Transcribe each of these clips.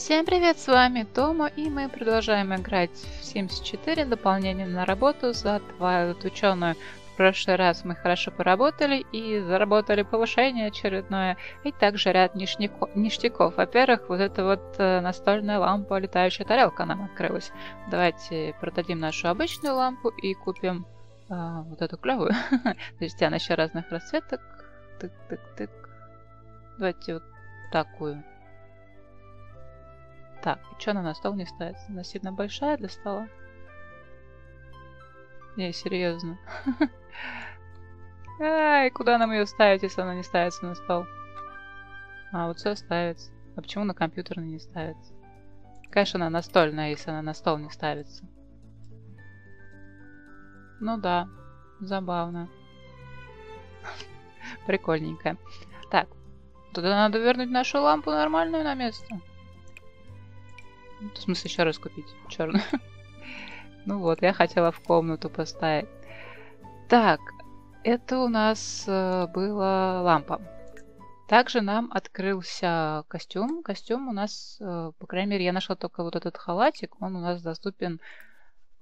Всем привет, с вами Тома, и мы продолжаем играть в Sims 4, дополнение «На работу» за Твайлайт ученую. В прошлый раз мы хорошо поработали и заработали повышение очередное, и также ряд ништяков. Во-первых, вот эта вот настольная лампа, летающая тарелка нам открылась. Давайте продадим нашу обычную лампу и купим вот эту клевую. То есть она еще разных расцветок. Тык-тык-тык. Давайте вот такую. Так, и что она на стол не ставится? Она сильно большая для стола? Не, серьезно. Ай, куда нам ее ставить, если она не ставится на стол? А, вот все ставится. А почему на компьютерный не ставится? Конечно, она настольная, если она на стол не ставится. Ну да, забавно. Прикольненькая. Так, тогда надо вернуть нашу лампу нормальную на место. В смысле, еще раз купить черную. Ну вот, я хотела в комнату поставить. Так, это у нас была лампа. Также нам открылся костюм. Костюм у нас, по крайней мере, я нашла только вот этот халатик. Он у нас доступен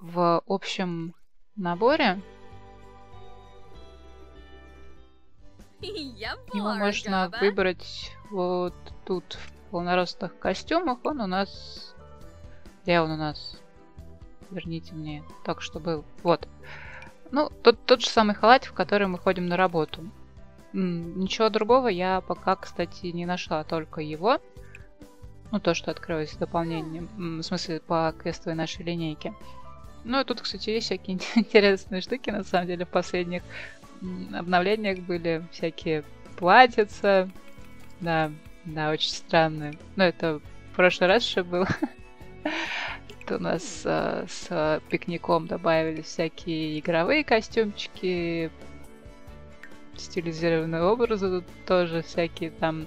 в общем наборе. Его можно выбрать вот тут, в полноростных костюмах. Он у нас... Где он у нас? Верните мне так, что был. Вот. Ну, тот же самый халат, в который мы ходим на работу. Ничего другого я пока, кстати, не нашла, только его. Ну, то, что открылось в дополнении, в смысле, по квестовой нашей линейке. Ну, и тут, кстати, есть всякие интересные штуки, на самом деле, в последних обновлениях были всякие платьица. Да, очень странные. Ну, это в прошлый раз еще было. У нас с пикником добавились всякие игровые костюмчики, стилизированные образы, тут тоже всякие там,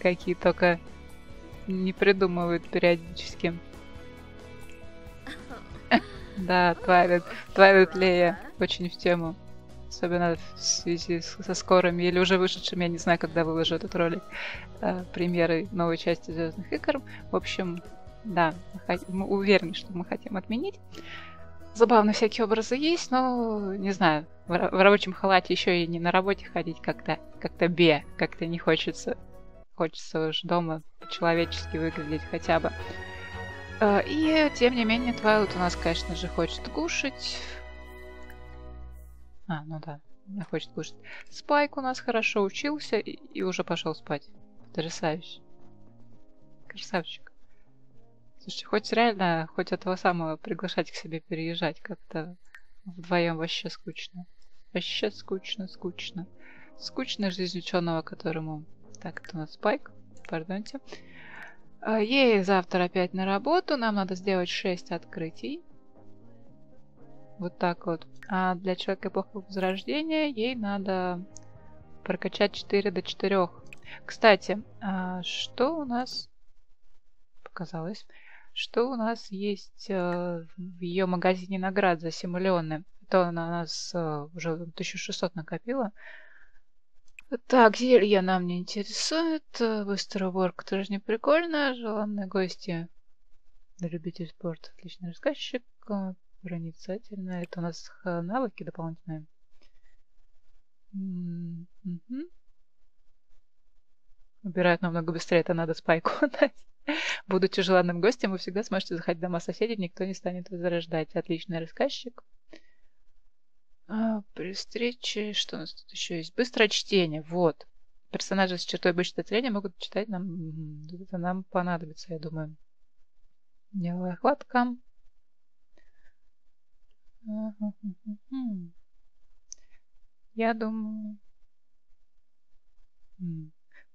какие только не придумывают периодически. Да, Твайлайт Лея очень в тему, особенно в связи со скорыми или уже вышедшими, я не знаю, когда выложу этот ролик, примеры новой части Звездных Игр. В общем... Да, мы уверены, что мы хотим отменить. Забавно, всякие образы есть, но, не знаю, в рабочем халате еще и не на работе ходить как-то не хочется. Хочется уж дома по-человечески выглядеть хотя бы. И, тем не менее, Твайлайт у нас, конечно же, хочет кушать. А, ну да, она хочет кушать. Спайк у нас хорошо учился и уже пошел спать. Потрясающе. Красавчик. Слушайте, хоть реально, хоть этого самого приглашать к себе переезжать, как-то вдвоем вообще скучно. Вообще скучно. Скучная жизнь ученого, которому... Так, это у нас Спайк, пардонте. Ей завтра опять на работу, нам надо сделать 6 открытий. Вот так вот. А для человека эпохи Возрождения ей надо прокачать 4 до 4. Кстати, что у нас... Показалось... Что у нас есть в ее магазине наград за симулионы? То она у нас уже 1600 накопила. Так, зелье нам не интересует. Быстрый ворк тоже не прикольно. Желанные гости. Любитель спорта. Отличный рассказчик. Проницательно. Это у нас навыки дополнительные. Убирают намного быстрее. Это надо Спайку отдать. Будучи желанным гостем, вы всегда сможете заходить в дома соседей, никто не станет возрождать. Отличный рассказчик. При встрече... Что у нас тут еще есть? Быстрое чтение. Вот. Персонажи с чертой быстрого чтения могут читать нам... Это нам понадобится, я думаю. Нелая хватка. Я думаю...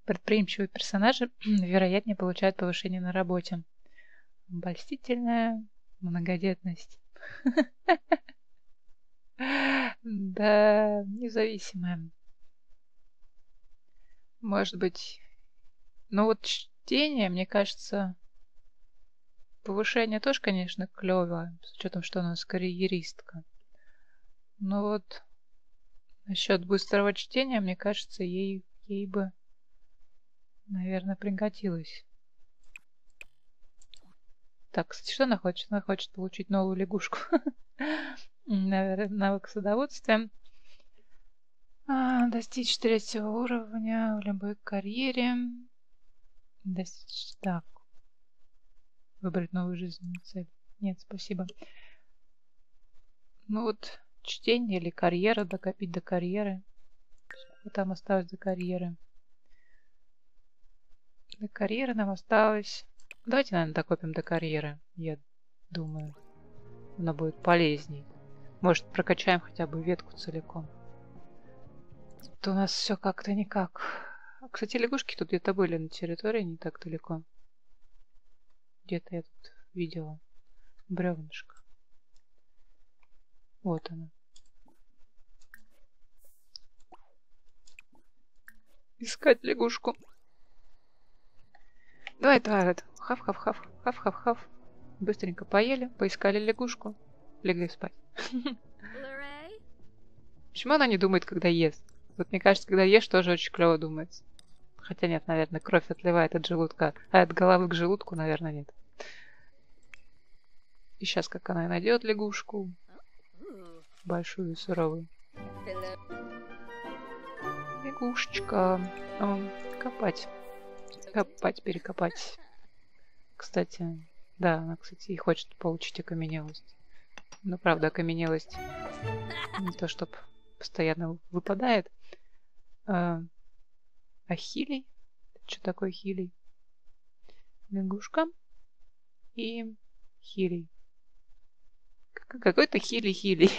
Предприимчивые персонажи, вероятнее, получают повышение на работе. Обольстительная многодетность. Да, независимая. Может быть... Ну вот чтение, мне кажется... Повышение тоже, конечно, клево, с учетом, что у нас карьеристка. Но вот... Насчет быстрого чтения, мне кажется, ей бы... Наверное, пригодилось. Так, кстати, что она хочет? Она хочет получить новую лягушку. Навык садоводствия. Достичь 3-го уровня в любой карьере. Достичь. Так. Выбрать новую жизненную цель. Нет, спасибо. Ну вот, чтение или карьера, докопить до карьеры. Сколько там осталось до карьеры? До карьеры нам осталось... Давайте, наверное, докопим до карьеры. Я думаю, она будет полезней. Может, прокачаем хотя бы ветку целиком. Это у нас все как-то никак. Кстати, лягушки тут где-то были на территории, не так далеко. Где-то я тут видела бревнышко. Вот она. Искать лягушку. Давай, Твайлайт. Хав-хав-хав, хав-хав-хав. Быстренько поели, поискали лягушку, легли спать. Почему она не думает, когда ест? Вот мне кажется, когда ешь, тоже очень клево думается. Хотя нет, наверное, кровь отливает от желудка. А от головы к желудку, наверное, нет. И сейчас, как она найдет лягушку. Большую и суровую. Лягушечка. Копать. Копать, перекопать. Кстати, да, она, кстати, и хочет получить окаменелость. Но, правда, окаменелость не то, чтоб постоянно выпадает. А хилий? Что такое хилий? Лягушка и хилий. Какой-то хилий-хилий.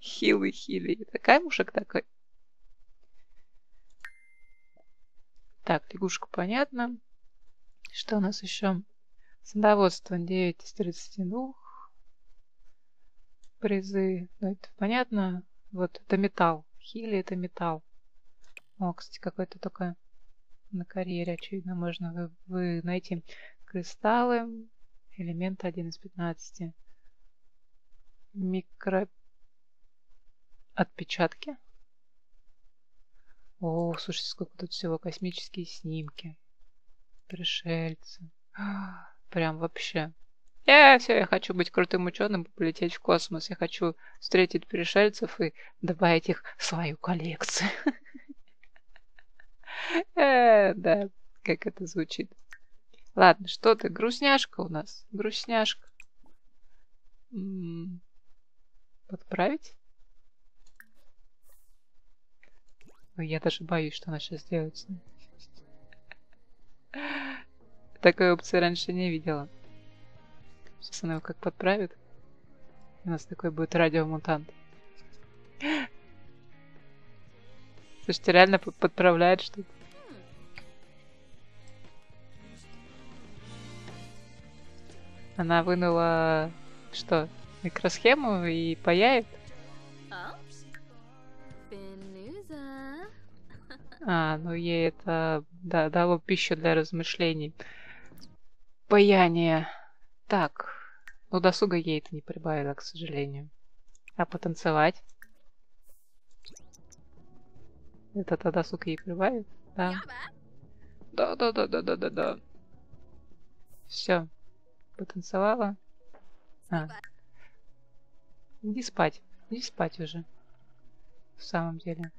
Хилый-хилий. Это камушек такой. Так, лягушка понятно. Что у нас еще? Садоводство 9 из 32. Призы. Ну, это понятно. Вот, это металл. Хили это металл. О, кстати, какой-то только на карьере, очевидно, можно вы найти. Кристаллы. Элемент 1 из 15. Микроотпечатки. О, слушайте, сколько тут всего. Космические снимки. Пришельцы. Прям вообще. Все, я хочу быть крутым ученым и полететь в космос. Я хочу встретить пришельцев и добавить их в свою коллекцию. Да, как это звучит. Ладно, что ты? Грустняшка у нас. Грустняшка. Подправить? Я даже боюсь, что она сейчас делает. Такой опции раньше не видела. Сейчас она его как подправит. У нас такой будет радиомутант. Слушайте, реально подправляет что-то. Она вынула... Что? Микросхему и паяет? Ну ей это да, дало пищу для размышлений. Паяние. Так. Ну, досуга ей это не прибавило, к сожалению. А потанцевать? Это-то досуг ей прибавит? Да. Да. Все. Потанцевала. Иди спать. Иди спать уже. В самом деле.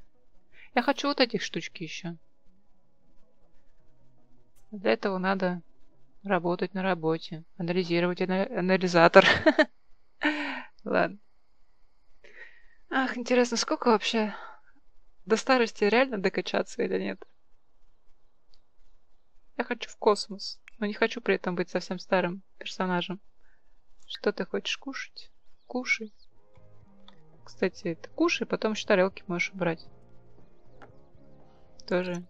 Я хочу вот этих штучки еще. Для этого надо работать на работе. Анализировать анализатор. Ладно. Ах, интересно, сколько вообще? До старости реально докачаться или нет? Я хочу в космос. Но не хочу при этом быть совсем старым персонажем. Что ты хочешь кушать? Кушай. Кстати, ты кушай, потом еще тарелки можешь убрать. Тоже.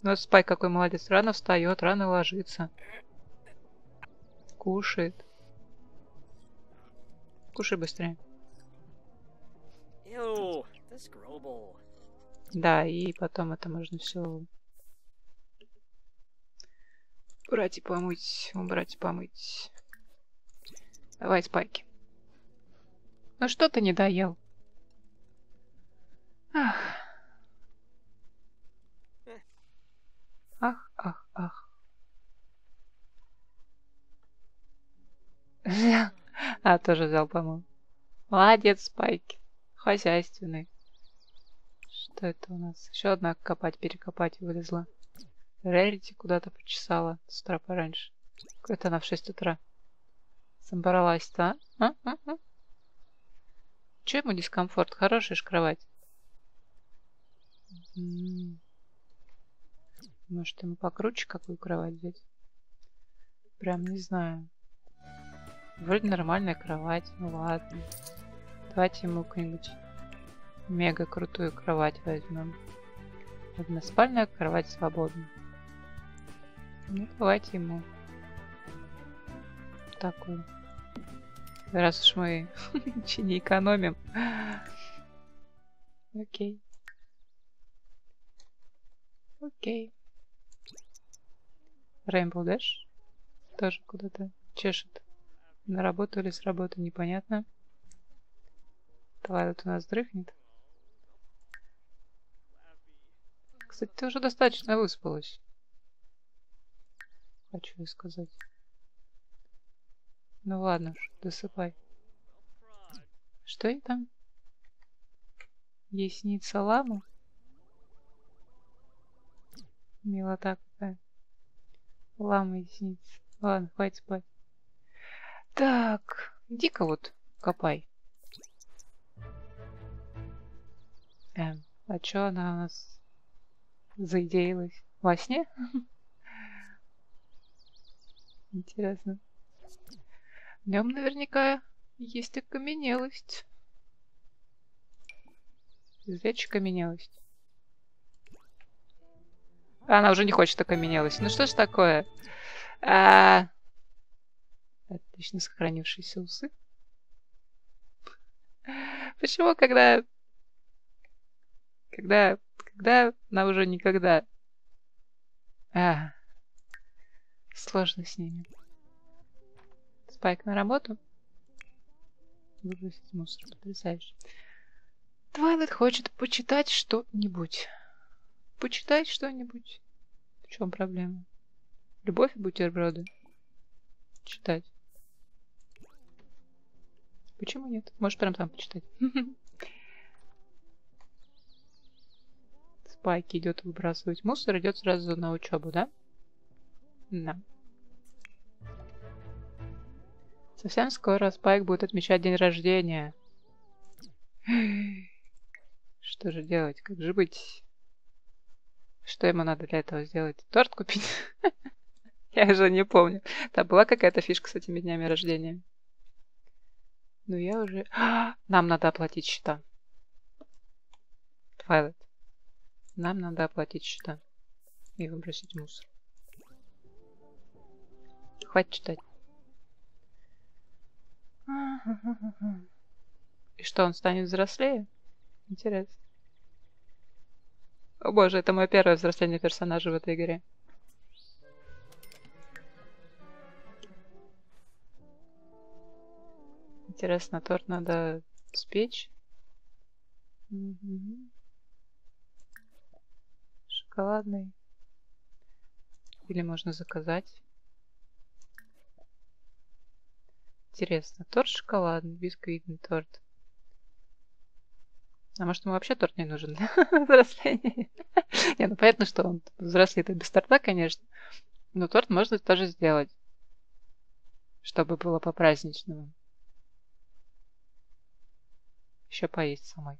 Ну, Спайк какой молодец. Рано встает, рано ложится. Кушает. Кушай быстрее. Да, и потом это можно все убрать и помыть. Убрать и помыть. Давай, Спайки. Ну что ты не доел? Ах. Ах, ах, ах. Взял. А, тоже взял, по-моему. Молодец, Спайки. Хозяйственный. Что это у нас? Еще одна копать, перекопать вылезла. Рерити куда-то почесала с утра пораньше. Какая-то она в 6 утра собралась-то, а? Че ему дискомфорт? Хорошая ж кровать. Может, ему покруче какую кровать взять? Прям не знаю. Вроде нормальная кровать. Ну ладно. Давайте ему какую-нибудь мега крутую кровать возьмем. Односпальная кровать свободна. Ну, давайте ему такую. Раз уж мы ничего не экономим. Окей. Окей. Рейнбоу Дэш тоже куда-то чешет. На работу или с работы, непонятно. Твайлайт у нас дрыхнет. Кстати, ты уже достаточно выспалась. Хочу сказать. Ну ладно уж, досыпай. Что ей там? Ей снится лама? Милота какая. Лама ей снится. Ладно, хватит спать. Так, иди-ка вот копай. А чё она у нас заиделась? Во сне? Интересно. В нем наверняка есть окаменелость. Извлечь окаменелость. Она уже не хочет окаменелость. Ну что ж такое? Отлично сохранившиеся усы. Почему, когда она уже никогда... Сложно с ними. Спайк на работу. Выбросить мусор. Потрясающе. Твайлайт хочет почитать что-нибудь. Почитать что-нибудь. В чем проблема? Любовь и бутерброды. Читать. Почему нет? Может, прям там почитать. Спайк идет выбрасывать мусор, идет сразу на учебу, да? Да. Совсем скоро Спайк будет отмечать день рождения. Что же делать? Как же быть? Что ему надо для этого сделать? Торт купить? Я уже не помню. Там была какая-то фишка с этими днями рождения. Ну я уже... Нам надо оплатить счета. Твайлайт. Нам надо оплатить счета. И выбросить мусор. Хватит читать. И что, он станет взрослее? Интересно. О боже, это мое первое взросление персонажа в этой игре. Интересно, торт надо спечь. Шоколадный. Или можно заказать. Интересно, торт шоколадный, бисквитный торт. А может, ему вообще торт не нужен для взросления? Не, ну понятно, что он взрослеет и без торта, конечно. Но торт можно тоже сделать. Чтобы было по-праздничному. Еще поесть самой.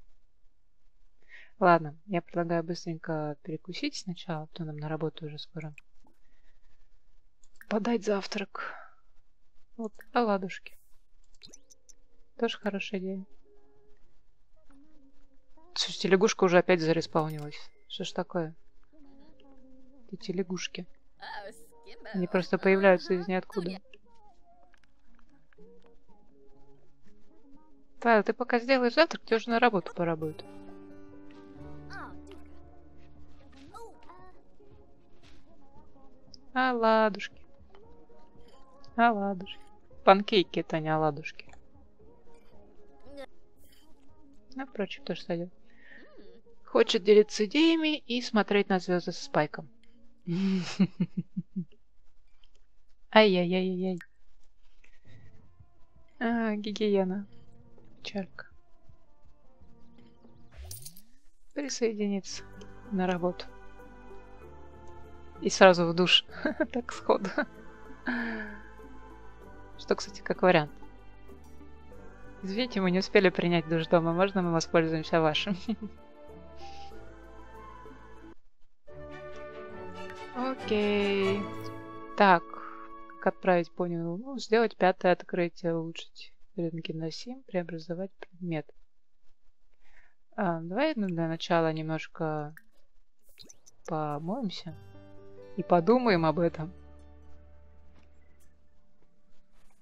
Ладно, я предлагаю быстренько перекусить сначала, а то нам на работу уже скоро. Подать завтрак. Вот, оладушки. Тоже хорошая идея. Слушайте, лягушка уже опять зареспаунилась. Что ж такое? Эти лягушки. Они просто появляются из ниоткуда. Тайл, ты пока сделаешь завтрак, тебе уже на работу пора будет. Оладушки. Оладушки. Панкейки это не оладушки. Ну, впрочем, тоже сойдет. Хочет делиться идеями и смотреть на звезды со Спайком. Ай-яй-яй-яй-яй. Гигиена. Чарка. Присоединиться на работу. И сразу в душ. Так сходу. Что, кстати, как вариант. Извините, мы не успели принять душ дома. Можно мы воспользуемся вашим? Окей. Так. Как отправить, понял. Ну, сделать 5-е открытие. Улучшить рентгеносим. Преобразовать предмет. Давай для начала немножко помоемся. И подумаем об этом.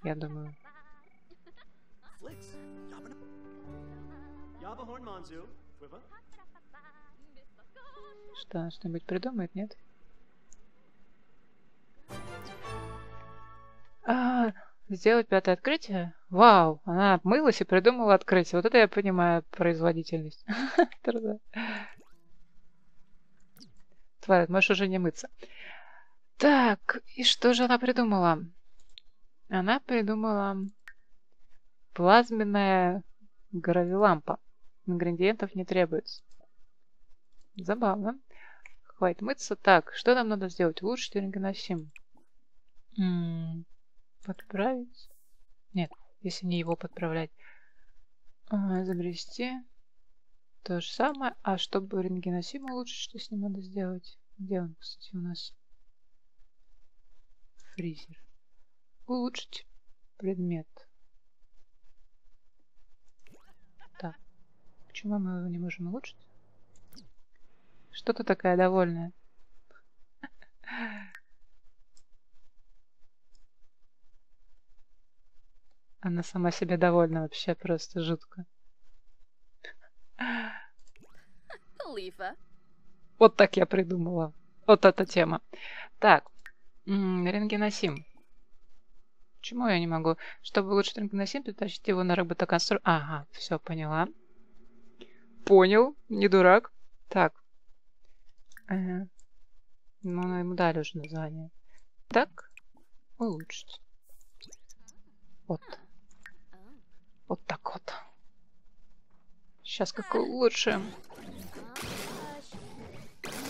Я думаю. Что, что-нибудь придумает, нет? А, сделать 5-е открытие? Вау! Она обмылась и придумала открытие. Вот это я понимаю производительность. Твайлайт, можешь уже не мыться. Так, и что же она придумала? Она придумала плазменная гравилампа. Ингредиентов не требуется. Забавно. Хватит мыться. Так, что нам надо сделать? Улучшить рентгеносим. Подправить? Нет, если не его подправлять. Изобрести. То же самое. А чтобы рентгеносим улучшить, что с ним надо сделать? Где он, кстати, у нас? Фризер. Улучшить предмет. Так. Почему мы его не можем улучшить? Что ты такая довольная? Она сама себе довольна вообще, просто жутко. Вот так я придумала. Вот эта тема. Так. Рентгеносим. Почему я не могу? Чтобы улучшить рентгеносим, перетащить его на роботоконструкцию. Ага, все, поняла. Понял, не дурак. Так. Ну, ему дали уже название. Так. Улучшить. Вот. Вот так вот. Сейчас как улучшим.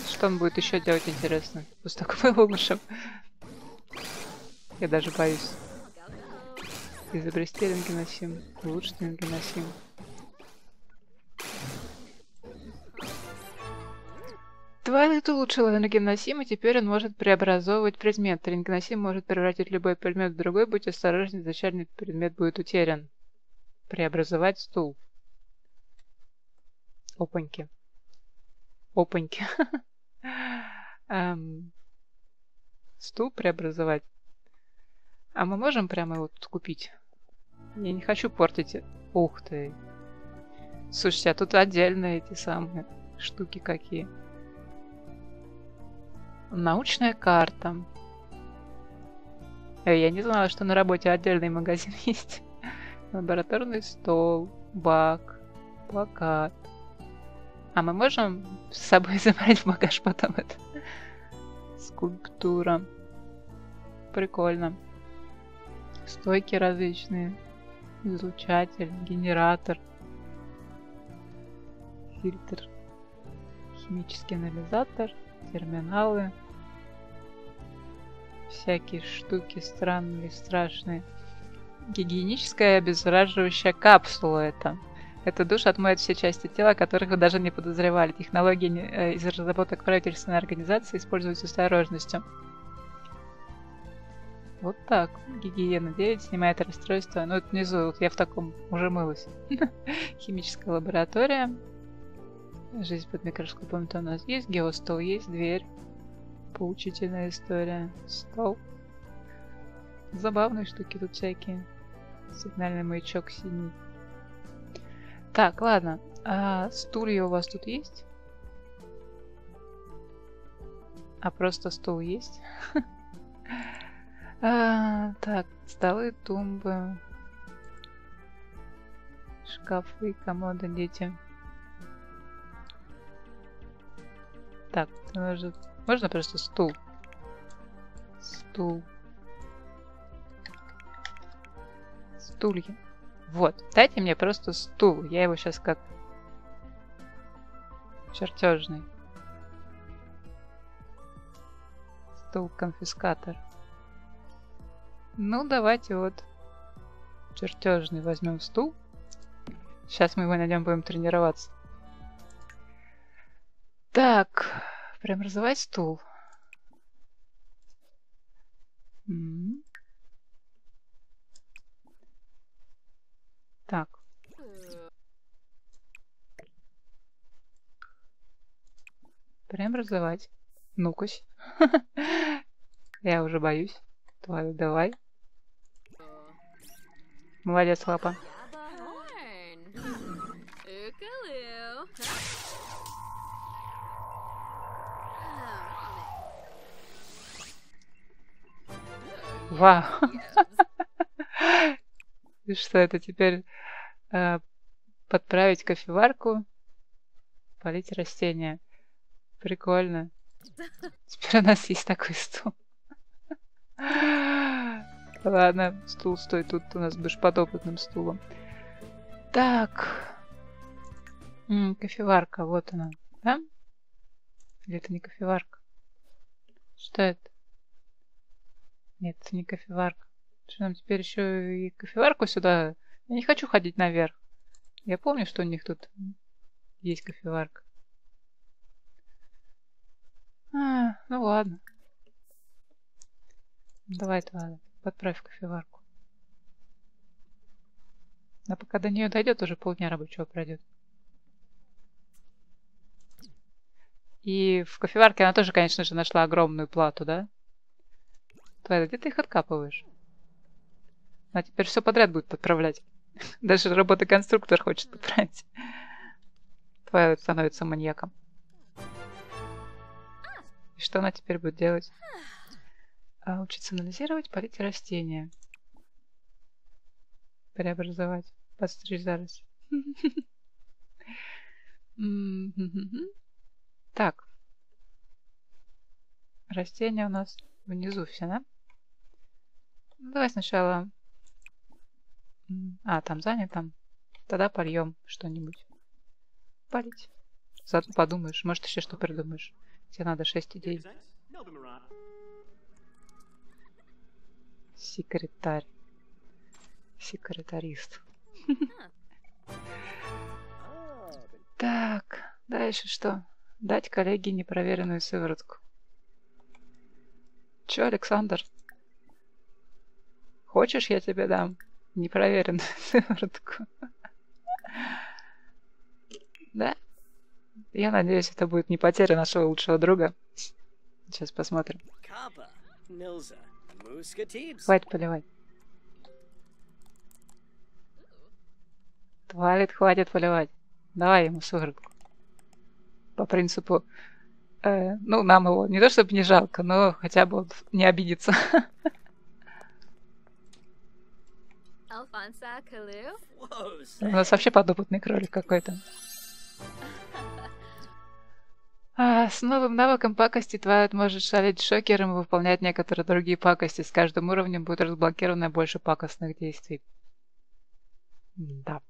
Что он будет еще делать, интересно? Пусть так мы улучшим. Я даже боюсь. Изобрести рентгеносим. Улучшить рентгеносим. Твайлайт улучшила рентгеносим, и теперь он может преобразовывать предмет. Рентгеносим может превратить любой предмет в другой. Будь осторожен, изначальный предмет будет утерян. Преобразовать стул. Опаньки. Опаньки. Стул преобразовать. А мы можем прямо его тут купить? Я не хочу портить. Ух ты. Слушайте, а тут отдельно эти самые штуки какие. Научная карта. Я не знала, что на работе отдельный магазин есть. Лабораторный стол. Бак. Плакат. А мы можем с собой забрать в багаж потом это? Скульптура. Прикольно. Стойки различные. Излучатель. Генератор. Фильтр. Химический анализатор. Терминалы. Всякие штуки странные, страшные. Гигиеническая обеззараживающая капсула это. Это душ отмоет все части тела, о которых вы даже не подозревали. Технологии из разработок правительственной организации используются с осторожностью. Вот так. Гигиена 9 снимает расстройство. Ну, это внизу, вот я в таком уже мылась. Химическая лаборатория. Жизнь под микроскопом то у нас есть. Геостол есть, дверь. Поучительная история. Стол. Забавные штуки тут всякие. Сигнальный маячок синий. Так, ладно. А стулья у вас тут есть? А просто стул есть? Так, столы, тумбы. Шкафы, комоды, дети. Так, можно просто стул? Стул. стулья. Вот, дайте мне просто стул. Я его сейчас как чертежный. Стул-конфискатор. Ну, давайте вот чертежный возьмем стул. Сейчас мы его найдем, будем тренироваться. Так, прям развивать стул. Так. Прям развивать. Ну-кась. Я уже боюсь. Твою, давай. Молодец, лапа. Вау. И что это теперь? Подправить кофеварку, полить растения. Прикольно. Теперь у нас есть такой стул. Ладно, стул стой, тут у нас будешь под опытным стулом. Так. Кофеварка, вот она. Да? Или это не кофеварка? Что это? Нет, это не кофеварка. Что нам теперь еще и кофеварку сюда? Я не хочу ходить наверх. Я помню, что у них тут есть кофеварка. Ну ладно. Давай, ладно, подправь кофеварку. А пока до нее дойдет, уже полдня рабочего пройдет. И в кофеварке она тоже, конечно же, нашла огромную плату, да? Твайлайт, где ты их откапываешь? Она теперь все подряд будет подправлять. Даже роботоконструктор хочет подправить. Твайлайт становится маньяком. И что она теперь будет делать? Учиться анализировать, полить растения. Преобразовать. Подстричь зараз. Так. Растения у нас внизу все, да? Давай сначала... А, там занято. Тогда польем что-нибудь. Полить. Заодно подумаешь. Может, еще что придумаешь. Тебе надо 6 идей. Секретарь. Секретарист. Так, дальше что? Дать коллеге непроверенную сыворотку. Че, Александр? Хочешь, я тебе дам непроверенную сыворотку? Да? Я надеюсь, это будет не потеря нашего лучшего друга. Сейчас посмотрим. Хватит поливать. Твайлайт, хватит поливать. Давай ему сыворотку. По принципу, ну, нам его не то чтобы не жалко, но хотя бы он не обидится. У нас вообще подопытный кролик какой-то. С новым навыком пакости Твайлайт может шалить шокером и выполнять некоторые другие пакости. С каждым уровнем будет разблокировано больше пакостных действий. Да,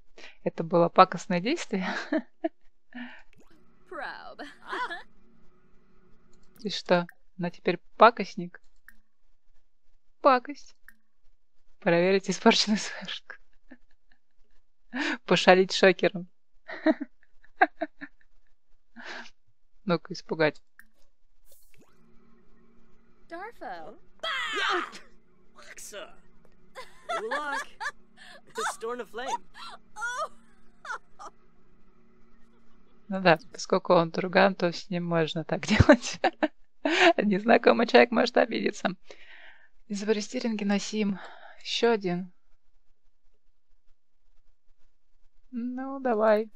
это было пакостное действие. И что? Она теперь пакостник? Пакость. Проверить испорченную сверху. Пошалить шокером. Ну-ка, испугать. Ну да, поскольку он друган, то с ним можно так делать. Незнакомый человек может обидеться. Изобрести рентгеносим. Еще один. Ну, давай.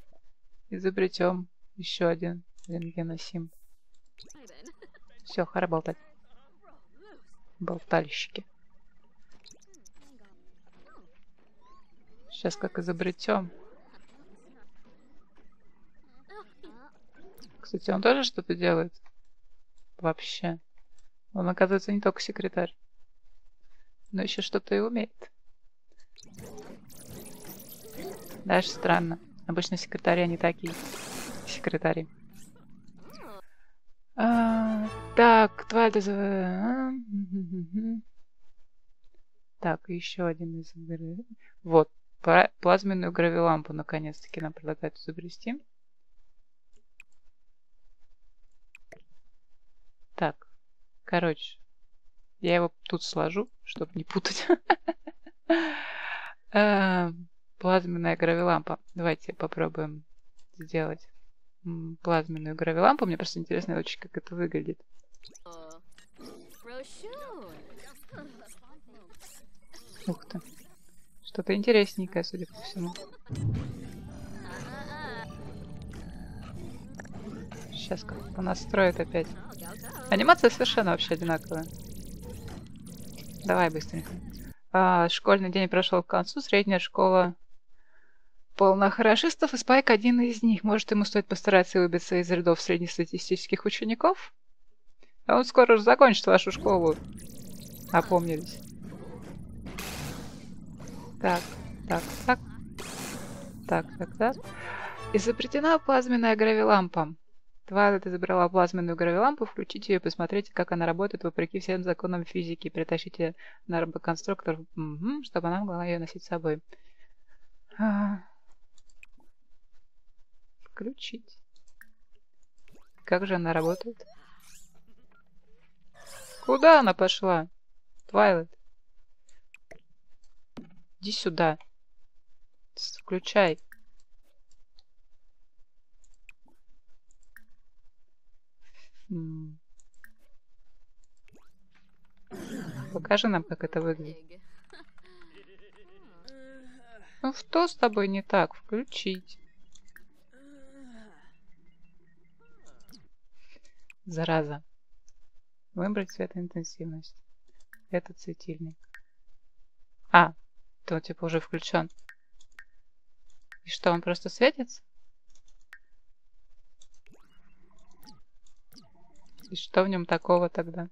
Изобретем еще один. Рентгеносим. Все, хара болтать. Болтальщики. Сейчас как изобретем. Кстати, он тоже что-то делает? Вообще. Он, оказывается, не только секретарь. Но еще что-то и умеет. Даже странно. Обычно секретари они такие. Секретари. Так, Твайлайт из... Так, еще один из игры. Вот, плазменную гравилампу наконец-таки нам предлагают изобрести. Так, короче, я его тут сложу, чтобы не путать. Плазменная гравилампа. Давайте попробуем сделать плазменную гравилампу. Мне просто интересно очень, как это выглядит. Ух ты. Что-то интересненькое, судя по всему. Сейчас как-то настроит опять. Анимация совершенно вообще одинаковая. Давай быстренько. Школьный день прошел к концу. Средняя школа полна хорошистов, и Спайк один из них. Может, ему стоит постараться выбиться из рядов среднестатистических учеников? А он скоро же закончит вашу школу. Опомнились. Так, так, так. Так, так, так. Изобретена плазменная гравилампа. Твайлайт изобрела плазменную гравилампу. Включите ее, посмотрите, как она работает вопреки всем законам физики. Притащите на робоконструктор, чтобы она могла ее носить с собой. Включить. Как же она работает? Куда она пошла? Твайлайт. Иди сюда. Включай. Покажи нам, как это выглядит. Ну что с тобой не так? Включить. Зараза. Выбрать светоинтенсивность. Это светильник. А, то типа уже включен. И что, он просто светится? И что в нем такого тогда?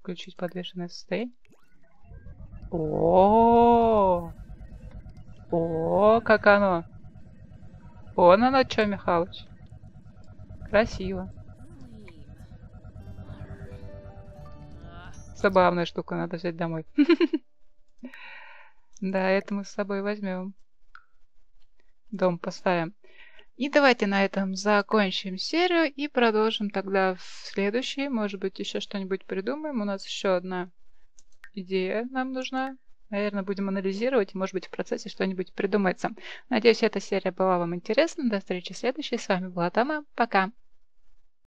Включить подвешенное состояние. О, как оно! Вон оно что, Михалыч. Красиво. Забавная штука, надо взять домой. Да, это мы с собой возьмем. Дом поставим. И давайте на этом закончим серию и продолжим тогда в следующей. Может быть, еще что-нибудь придумаем. У нас еще одна идея нам нужна. Наверное, будем анализировать и, может быть, в процессе что-нибудь придумается. Надеюсь, эта серия была вам интересна. До встречи в следующей. С вами была Тама. Пока!